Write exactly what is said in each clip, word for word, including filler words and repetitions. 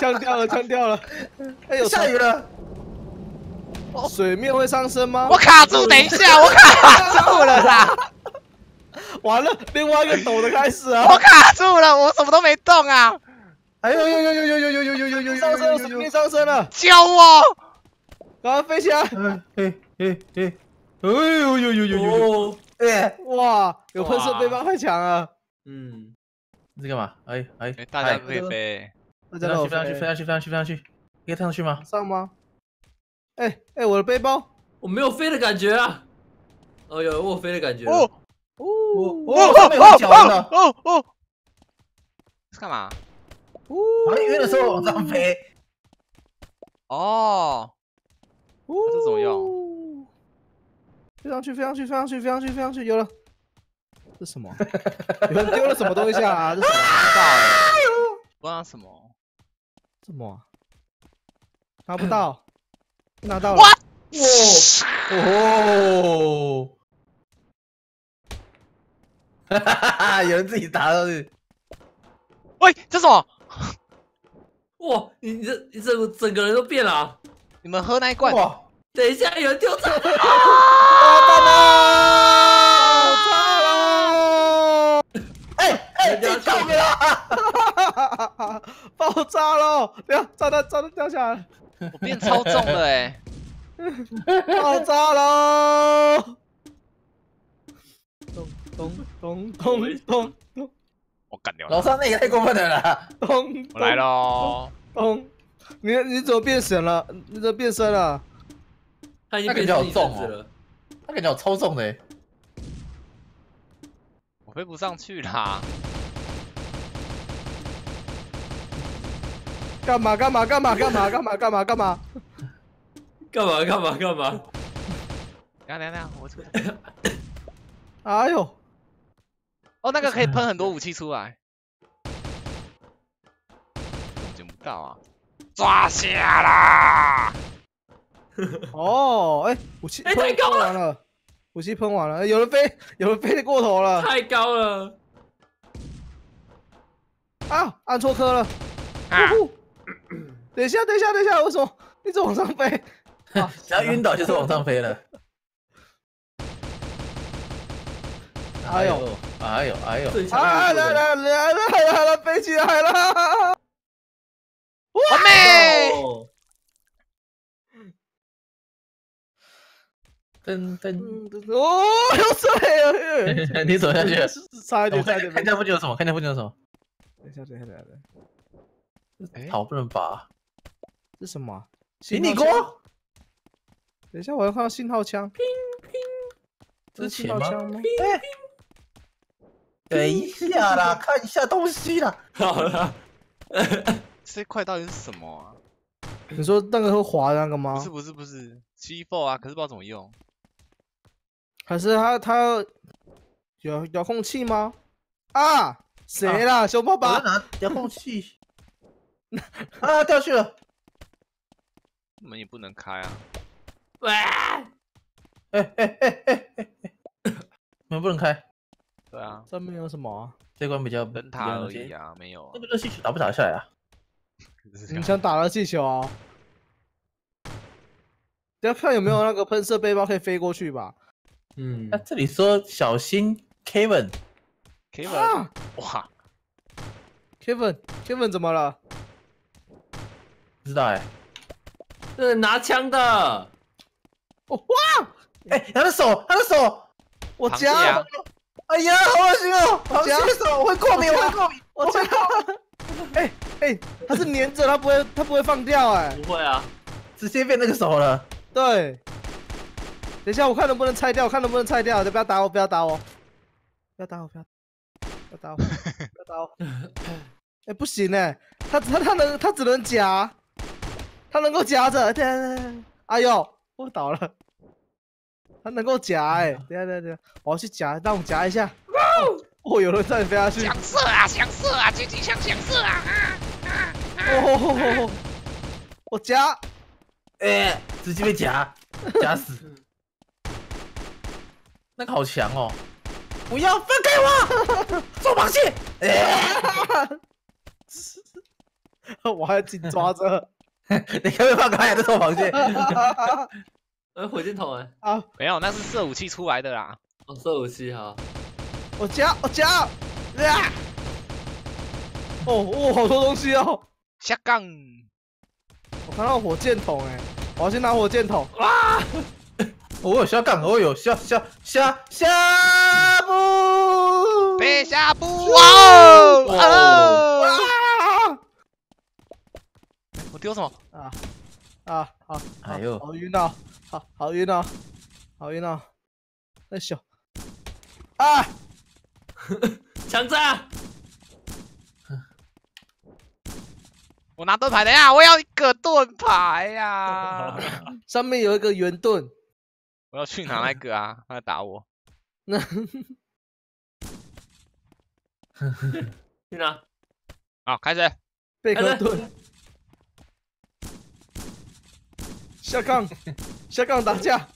呛掉了，呛掉了。哎呦，下雨了。水面会上升吗？我卡住，等一下，我卡住了啦。完了，另外一个抖的开始啊！我卡住了，我什么都没动啊！哎呦呦呦呦呦呦呦呦呦呦！上升，水面上升了！救我！啊，飞起来！哎哎哎哎！哎呦呦呦呦呦！哎，哇，有喷射对方太强了。嗯，你在干嘛？哎哎，大家可以飞，大家飞上去，飞上去，飞上去，飞上去，可以上去吗？上吗？哎哎，我的背包，我没有飞的感觉啊！哦，有我飞的感觉。 哦哦上面有脚了！哦哦，干嘛？哦，爬云的时候往上飞。哦，这怎么用？飞上去，飞上去，飞上去，飞上去，飞上去，有了。这什么？有人丢了什么东西下啊？这什么？不知道什么？什么？拿不到，拿到了。哦哦。 哈哈哈！有人自己打上去。喂，这什么？哇，你你这你这整个人都变了、啊。你们喝那一罐？哇！等一下，有人丢这。啊！爆炸了！哎哎，这倒霉了！爆炸了！掉炸弹，炸弹掉下来。我变超重了哎、欸！爆炸了！ 咚咚咚咚咚！我干掉了！老三那也太过分了啦！咚，我来喽！咚，你你怎么变神了？你怎么变身了？他已经变成你身子了。他感觉我超重的、欸，我飞不上去啦！干嘛干嘛干嘛干嘛干嘛干嘛干嘛干嘛干嘛干嘛？等下等下，我出来。哎呦！ 哦，那个可以喷很多武器出来，捡不到啊！抓下啦！哦，哎、欸，武器太高了，欸、了武器喷完了、欸，有人飞，有人飞得过头了，太高了！啊，按错颗了！啊、等一下，等一下，等一下，为什么一直往上飞？啊、只要晕倒就是往上飞了。哎呦！ 哎呦哎呦！啊！来来来来来了，飞起来了！完美！噔噔哦，有水了！你走下去，差一点，差一点。看见附近有什么？看见附近有什么？等一下，等一下，等一下。好，不能拔。这什么？行李锅。等一下，我要看到信号枪。乒乒。这是信号枪吗？ 等一下啦，看一下东西啦。好了，这块到底是什么啊？你说那个会滑的那个吗？不是不是不是 ，C 四 啊，可是不知道怎么用。还是他他有遥控器吗？啊，谁啦？啊、熊爸爸拿遥控器。啊，掉去了。门也不能开啊。喂、啊！哎哎哎哎哎哎！门不能开。 对啊，上面有什么、啊？这关比较灯塔而已啊，没有、啊。那个热气球打不打下来啊？你想打热气球、哦？要看有没有那个喷射背包可以飞过去吧。嗯，那、啊、这里说小心 Kevin，Kevin，、啊、哇 ，Kevin，Kevin 怎么了？不知道哎、欸，这是拿枪的。哦、哇！哎、欸，他的手，他的手，我夹。 哎呀，好恶心哦！螃蟹手会过敏，我会过敏，我会过敏。哎哎，它是粘着，它不会，它不会放掉哎。不会啊，直接变那个手了。对。等一下，我看能不能拆掉，看能不能拆掉。不要打我，不要打我，不要打我，不要，不要打我，不要打我。哎，不行哎，它它它能，它只能夹，它能够夹着。对对对。哎呦，我倒了。 它能够夹哎、欸，等下等下，我要去夹，让我夹一下。哦，有人在飞下去。想射啊，想射啊，狙击枪想射啊！哦，我夹，哎、欸，直接被夹，夹死。那个好强哦！不要分开我，做螃蟹。欸我还紧抓着。你可不可以放开这头螃蟹？呃，火箭筒哎、欸。啊，没有，那是射武器出来的啦。哦，射武器哈。我夹，我夹。啊！哦哦，好多东西哦。下杠。我看到火箭筒哎、欸，我要先拿火箭筒。哇！我有下杠，我有下下下下步，别下步哦！我丢什么？啊啊好！哎呦，好晕啊！好好晕啊！好晕啊！那小啊，强子，我拿盾牌的呀！我要一个盾牌呀！上面有一个圆盾。 我要去拿那个啊！他在打我。那，去拿。好，开始。贝壳盾。下杠，下杠打架。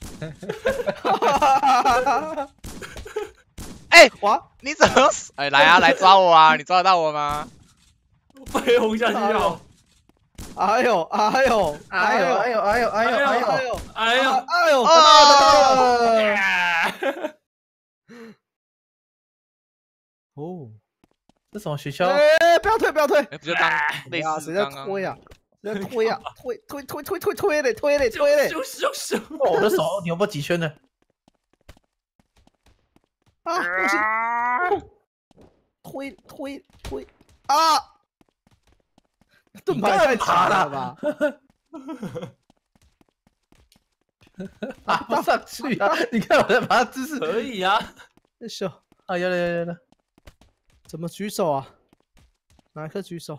哎，哇！你怎么死？哎，来啊，来抓我啊！你抓得到我吗？被轰下去了。 哎呦哎呦哎呦哎呦哎呦哎呦哎呦哎呦哎呦哎呦！哦！哦，这什么学校？哎，不要推不要推！不要刚，对啊，谁在推呀？谁在推呀？推推推推推推嘞推嘞推嘞！就是就是！我的手扭不几圈呢？啊！推推推啊！ 盾牌太差了吧！爬不上去啊！你看我在爬姿势可以啊。那手啊，有了有了有了！怎么举手啊？哪一刻举手？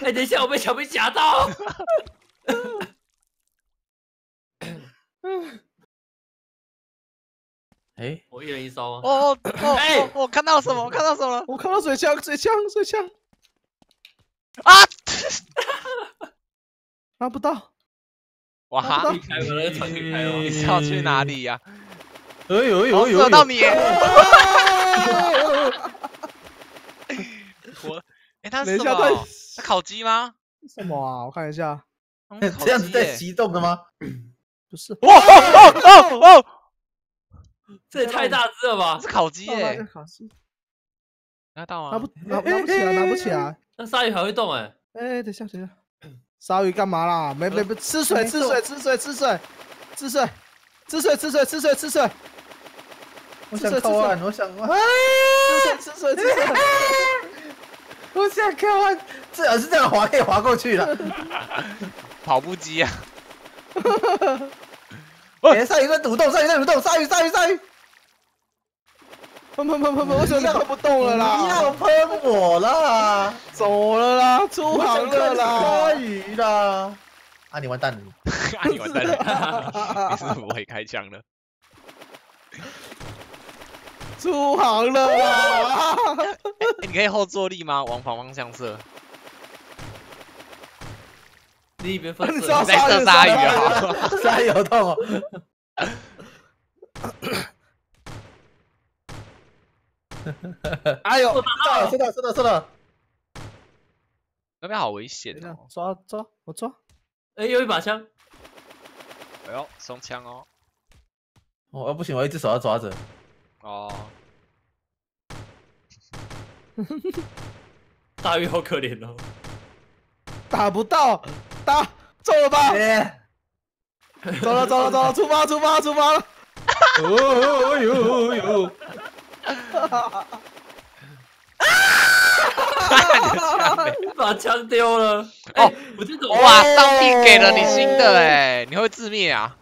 哎，等一下，我被小兵夹到！哎，我一人一艘啊！哦哦哦！哎，我看到什么？我看到什么？我看到水枪，水枪，水枪！啊！拿不到！哇！你是要去哪里呀？哎呦呦呦！射到你！我哎，他是什么？他烤鸡吗？什么啊？我看一下。这样子在激动的吗？不是。哇哦哦哦！ 这也太大只了吧！是烤鸡耶，烤鸡拿到啊？拿不拿拿不起来，拿不起来。那鲨鱼还会动哎！哎，等一下，等一下，鲨鱼干嘛啦？没没没，吃水吃水吃水吃水吃水吃水吃水吃水吃水。我想靠岸，我想啊！吃水吃水吃水。我想靠岸，至少是这样滑可以滑过去了。跑步机啊！ 哎，鲨鱼在蠕动，鲨鱼在蠕动，鲨鱼，鲨鱼，鲨鱼！喷喷喷喷喷！我手都不动了啦！你要喷我啦！走了啦，出航了啦！鲨鱼啦！啊，你完蛋了！啊，你完蛋了！你是不会开枪了？出航了啦！你可以后坐力吗？往反方向射。 你一边放你在射鲨鱼啊！鲨鱼有痛哦！哎呦，射到射到射到！那边好危险哦！抓抓我抓！哎，有一把枪！哎呦，双枪哦！哦，不行，我一只手要抓着。哦。大鱼好可怜哦！打不到。 打中了吧！走了走了走了，出发出发出发了！哦呦呦！把枪丢了！哦，我这种哇，上帝给了你新的哎，你会自灭啊！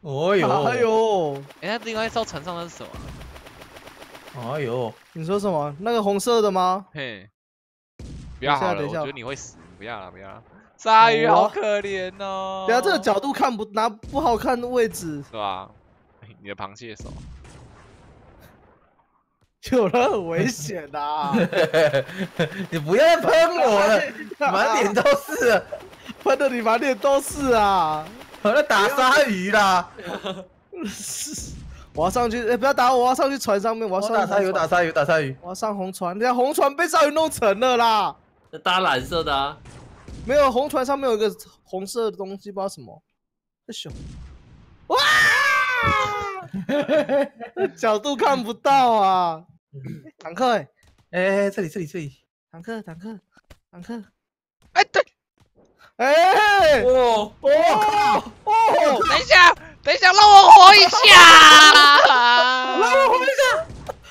哦呦哎呦！哎，那另外一艘船上的是什么？哎呦，你说什么？那个红色的吗？嘿。不要好了，我觉得你会死，不要了，不要了。鲨鱼好可怜哦。对啊，这个角度看不拿不好看的位置。是吧？你的螃蟹手。 有人很危险的、啊，你不要再喷我了，满脸都是，喷的你满脸都是啊！我在打鲨鱼啦！我要上去，哎、欸，不要打我！我要上去船上面，我要上。打鲨鱼，打鲨鱼，打鲨鱼！我要上红船，人家红船被鲨鱼弄沉了啦！搭蓝色的啊？没有，红船上面有一个红色的东西，不知道什么。这熊！哇！角度看不到啊！ 坦克哎、欸，哎、欸，这里这里这里，坦克坦克坦克，哎、欸、对，哎、欸，哦哦哦，等一下等一下，让我活一下，让我活一下，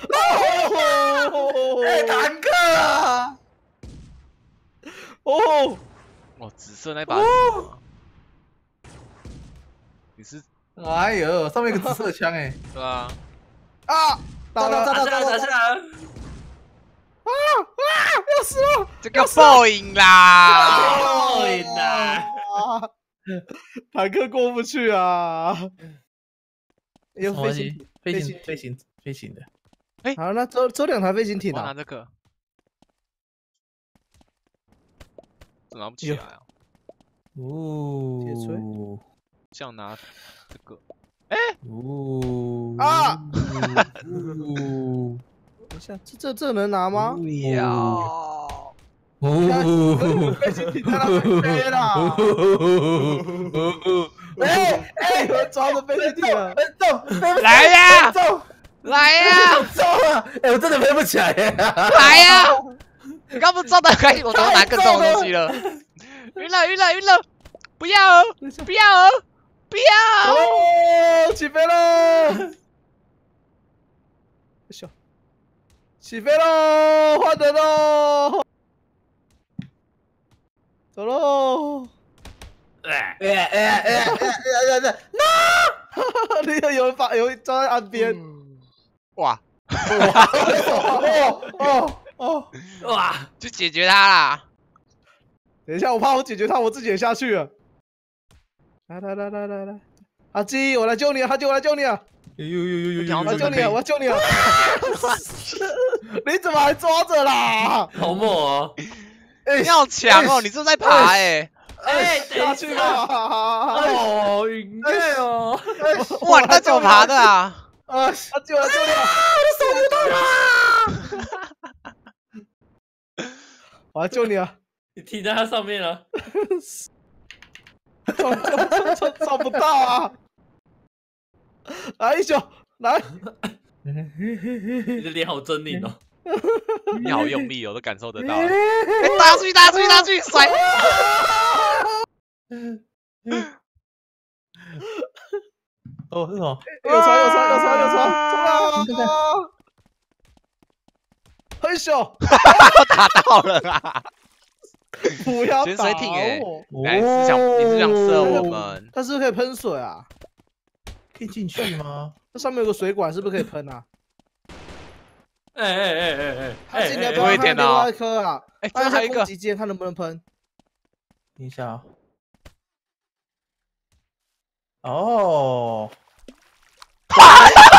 让我活，哎坦克啊，哦，哦紫色那把，哦、你是，哎呦，上面有个紫色枪哎、欸，对啊，啊。 打到打到打到打到！啊啊！要死了！这个爆影啦！爆影啦！坦克过不去啊！有飞行飞行飞行飞行的。哎，好，那走走两台飞行艇啊！拿这个，拿不起来啊！哦，铁锤，这样拿这个。 哎，哦啊！等一下，这这这能拿吗？不要！哦，飞行艇在那飞啦！哎哎，我抓着飞行艇了！走，来呀！走，来呀！走啊！哎，我真的飞不起来呀！来呀！你刚不抓到可以，我怎么拿更重的东西了？晕了晕了晕了！不要哦！不要哦！ 不要！哦，起飞喽！笑，起飞喽，换人喽，走喽！哎哎哎哎哎哎哎 ！No！ 那个有人把有人站在岸边，哇！哦哦哦！哇！就解决他啦！等一下，我怕我解决他，我自己也下去了。 来来来来来来，阿基，我来救你啊！阿基，我来救你啊！呦呦呦呦呦！我来救你啊！我来救你啊！你怎么还抓着啦？好猛哦！哎，你好强哦！你是在爬哎？哎，下去吧！哦，晕对哦！哇，你怎么爬的啊？啊！阿基，我来救你啊！我的手不动了！我来救你啊！你停在它上面了。 找不到啊！来一球，来！你的脸好狰狞哦，你好用力哦，我都感受得到。打出去，打出去，打出去，甩！哦，是什么？右传，右传，右传，右传！中了！嘿咻！打到了啦！ 不要打我！你是想你是想射我们？它是不是可以喷水啊？可以进去吗？这上面有个水管，是不是可以喷啊？哎哎哎哎哎！还是你要不要看另外一颗啊？哎，这还有一个，击剑看能不能喷。等一下。哦。哇！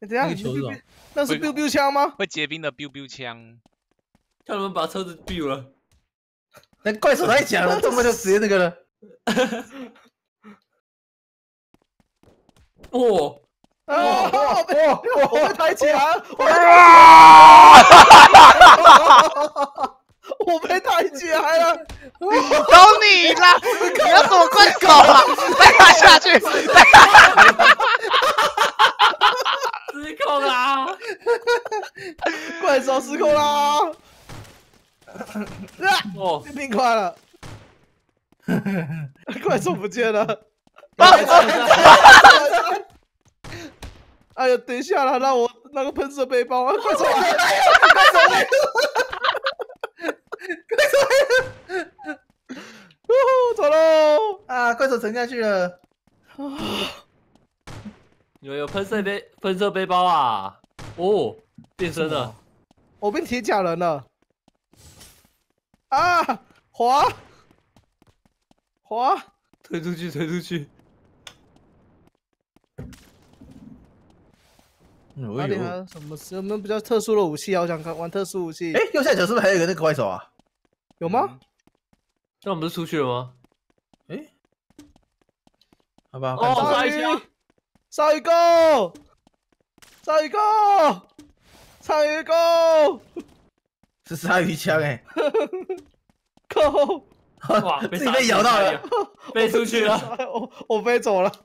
哎，等下，那是 biu biu 枪吗？会结冰的 biu biu 枪。 看他们把车子丢了，那怪手太强了，这么就直接那个了。哦，哦哦哦！我被抬起来，我我被抬起来了，都你啦！你要怎么怪手啊？带他下去！失控啦！怪手失控啦！ 哈哦，变冰块了，怪兽不见了。哎呀，等一下啦，让我那个喷射背包啊，怪兽来了，怪兽来了，怪兽来了，呜，走喽！啊，怪兽沉下去了。你们有喷射背喷射背包啊？哦，变身了，我变铁甲人了。 啊！滑滑，推出去，推出去！哪里还有什么？有没有比较特殊的武器啊？我想看玩特殊武器。哎，右下角是不是还有一个那个怪手啊？有吗？那我们不是出去了吗？哎，好吧。哦，鲨鱼，鲨鱼 go， 鲨鱼 go， 鲨鱼 go。 是鲨鱼枪哎、欸！靠！哇，自己被咬到了，飞出去了，我我飞走了。啊！